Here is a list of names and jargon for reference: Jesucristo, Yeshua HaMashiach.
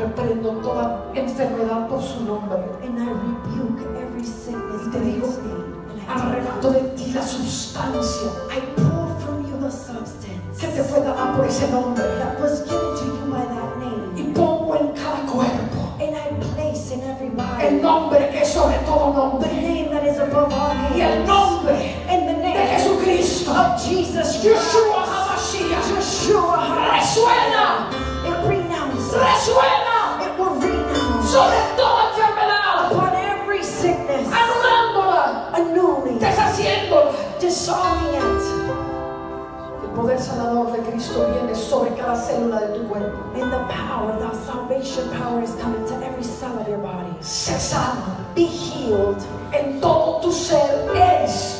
reprendo toda enfermedad por su nombre. Y te digo, arrebato de ti la sustancia que te fue dada por ese nombre. Y pongo en cada cuerpo el nombre que es sobre todo nombre, y el nombre de Jesucristo, Yeshua HaMashiach, resuena, resuena sobre toda enfermedad, anulándola, deshaciéndola. El poder sanador de Cristo viene sobre cada célula de tu cuerpo. And the power, the salvation power, is coming to every cell of your body. Sé sano. Be healed. En todo tu ser eres